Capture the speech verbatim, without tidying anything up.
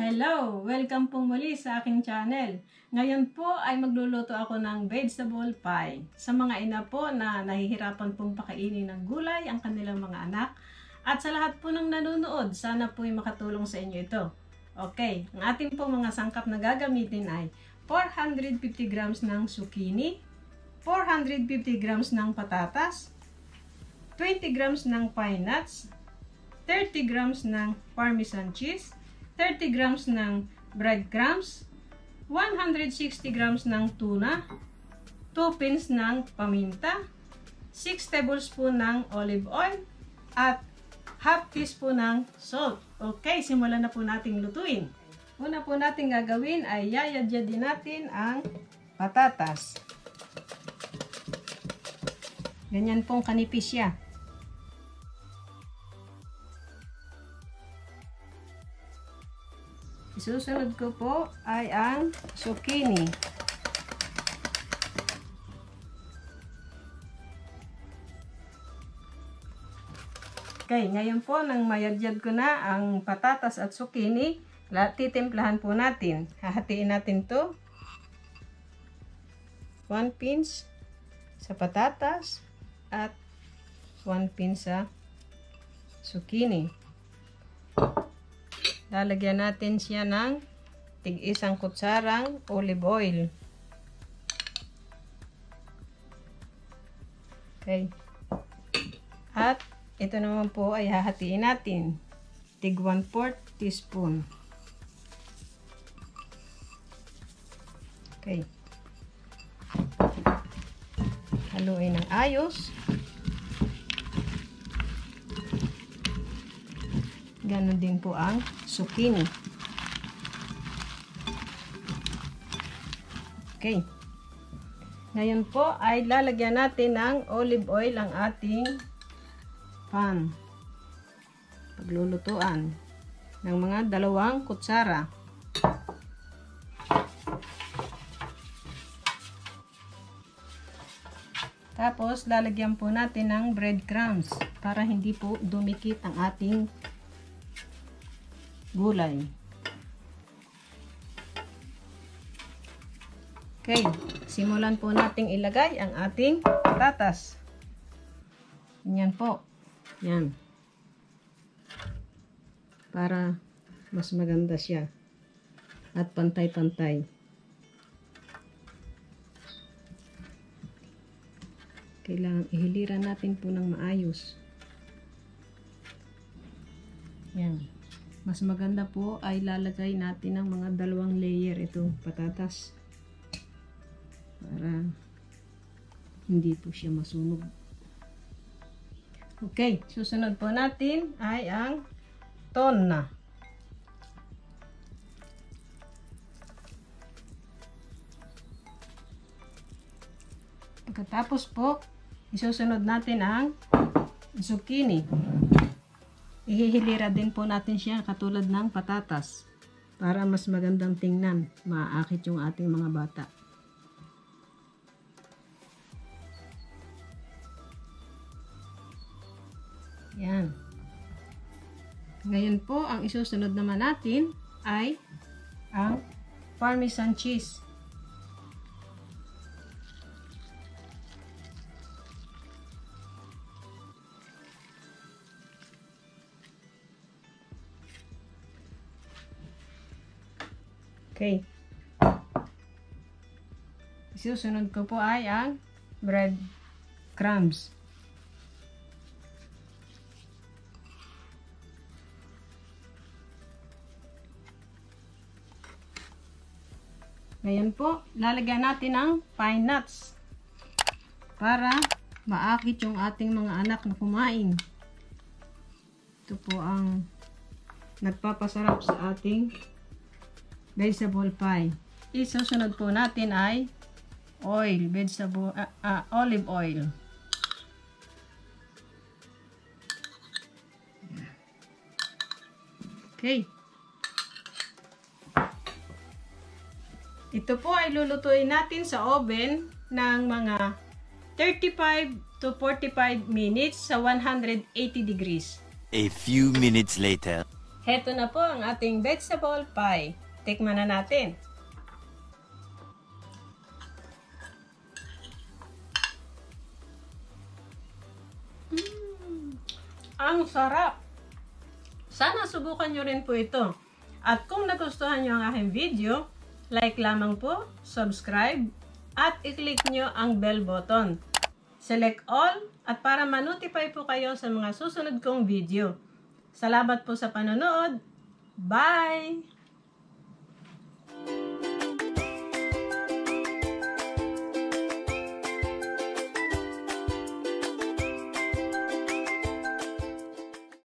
Hello! Welcome pong muli sa aking channel. Ngayon po ay magluluto ako ng vegetable pie. Sa mga ina po na nahihirapan pong pakainin ng gulay ang kanilang mga anak. At sa lahat po ng nanonood, sana po ay makatulong sa inyo ito. Okay, ang ating po mga sangkap na gagamitin ay four hundred fifty grams ng zucchini, four hundred fifty grams ng patatas, twenty grams ng pine nuts, thirty grams ng parmesan cheese, thirty grams ng breadcrumbs, one hundred sixty grams ng tuna, two pins ng paminta, six tablespoon ng olive oil, at half teaspoon ng salt. Okay, simulan na po nating lutuin. Una po nating gagawin ay yayadya din natin ang patatas. Ganyan pong kanipis siya. Susunod ko po ay ang zucchini. Okay, ngayon po nang mayadyad ko na ang patatas at zucchini, titimplahan po natin. Hahatiin natin to. one pinch sa patatas at one pinch sa zucchini. Lalagyan natin siya ng tig-isang kutsarang olive oil. Okay. At ito naman po ay hahatiin natin. Tig one fourth teaspoon. Okay. Haluin ng ayos. Ganon din po ang zucchini. Okay. Ngayon po ay lalagyan natin ng olive oil ang ating pan. Paglulutuan ng mga dalawang kutsara. Tapos lalagyan po natin ng breadcrumbs para hindi po dumikit ang ating gulay. Okay, simulan po nating ilagay ang ating patatas. Yan po. Yan. Para mas maganda siya at pantay-pantay. Kailangan ihiliran natin po ng maayos. Yan. Mas maganda po ay lalagay natin ng mga dalawang layer itong patatas para hindi po siya masunog. Okay, susunod po natin ay ang tuna. Pagkatapos po, isusunod natin ang zucchini. Ihihilira din po natin siya katulad ng patatas para mas magandang tingnan, maaakit yung ating mga bata. Yan. Ngayon po, ang isusunod naman natin ay ang parmesan cheese. Okay. Susunod ko po ay ang bread crumbs. Ngayon po, lalagyan natin ang pine nuts para maakit yung ating mga anak na kumain. Ito po ang nagpapasarap sa ating vegetable pie. Isusunod po natin ay oil, vegetable, uh, uh, olive oil. Okay. Ito po ay lulutuin natin sa oven ng mga thirty-five to forty-five minutes sa one hundred eighty degrees. A few minutes later. Heto na po ang ating vegetable pie. Tikman na natin. Mm, ang sarap! Sana subukan nyo rin po ito. At kung nagustuhan nyo ang aking video, like lamang po, subscribe, at i-click nyo ang bell button. Select all at para ma-notify po kayo sa mga susunod kong video. Salamat po sa panonood. Bye!